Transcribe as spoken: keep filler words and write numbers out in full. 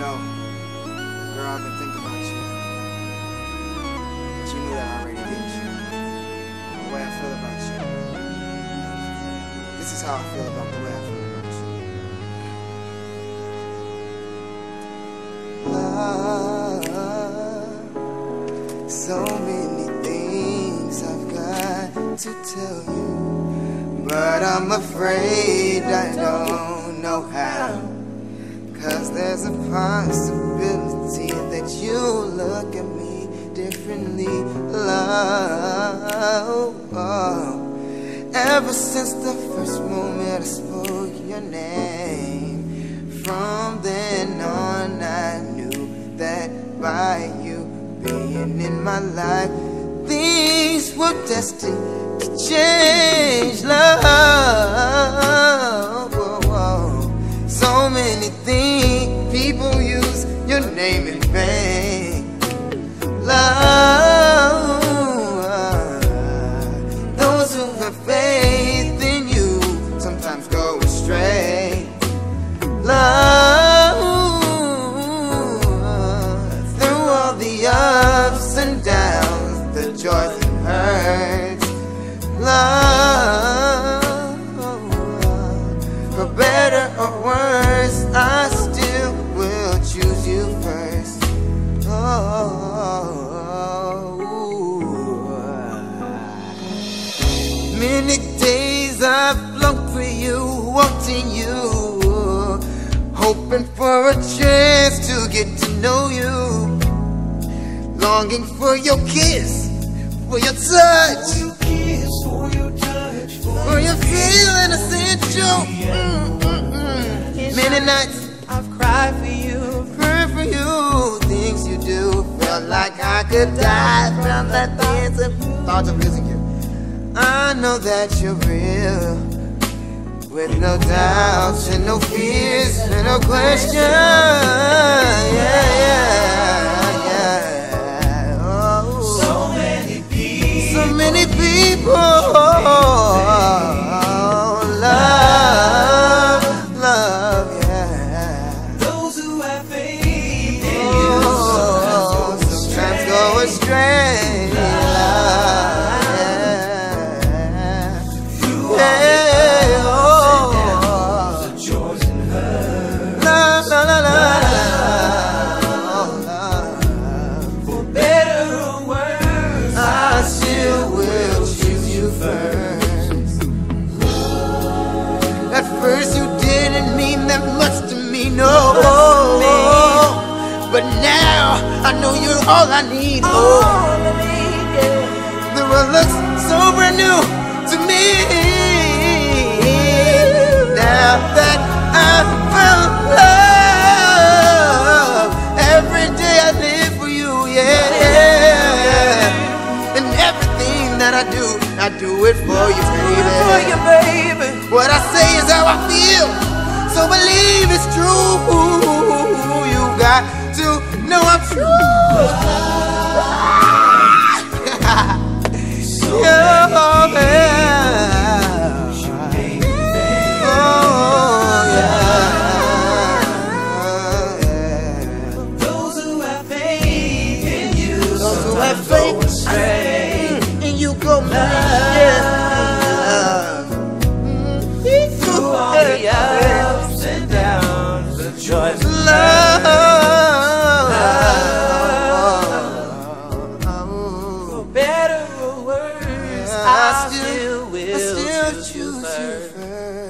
know, girl, I've been thinking about you. But you knew that already, didn't you? The way I feel about you. This is how I feel about the way I feel about you. Love, so many things I've got to tell you, but I'm afraid I don't know how. Cause there's a possibility that you look at me differently, love. Oh, ever since the first moment I spoke your name, from then on I knew that by you being in my life, things were destined to change, love. Oh, oh. So many things people use your name in vain, love. Those who have faith in you sometimes go astray, love. Through all the ups and downs, the joys and hurts, love. For better or worse, I choose you first. Oh, many days I've longed for you, wanting you, hoping for a chance to get to know you, longing for your kiss, for your touch, for your kiss, for your touch, for, for your feeling essential. Mm, mm, mm. Many nights I've cried for you, prayed for you, things you do. Felt like I could die from the things of thoughts of losing you. I know that you're real, with no doubts and no fears and no questions. Yeah, yeah, yeah. Oh, so many people, so many people. Oh, love. I know you're all I need. Oh, yeah. The world looks so brand new to me. Now that I found love, every day I live for you, yeah. And everything that I do, I do it for you, baby. What I say is how I feel, so believe it's true. You got to know I'm true. So yeah, yeah. Oh, yeah, yeah. Those who have faith in you, those who have faith astray, and you go mad. Through all the ups and downs, the joy of love. I still will I still choose you first.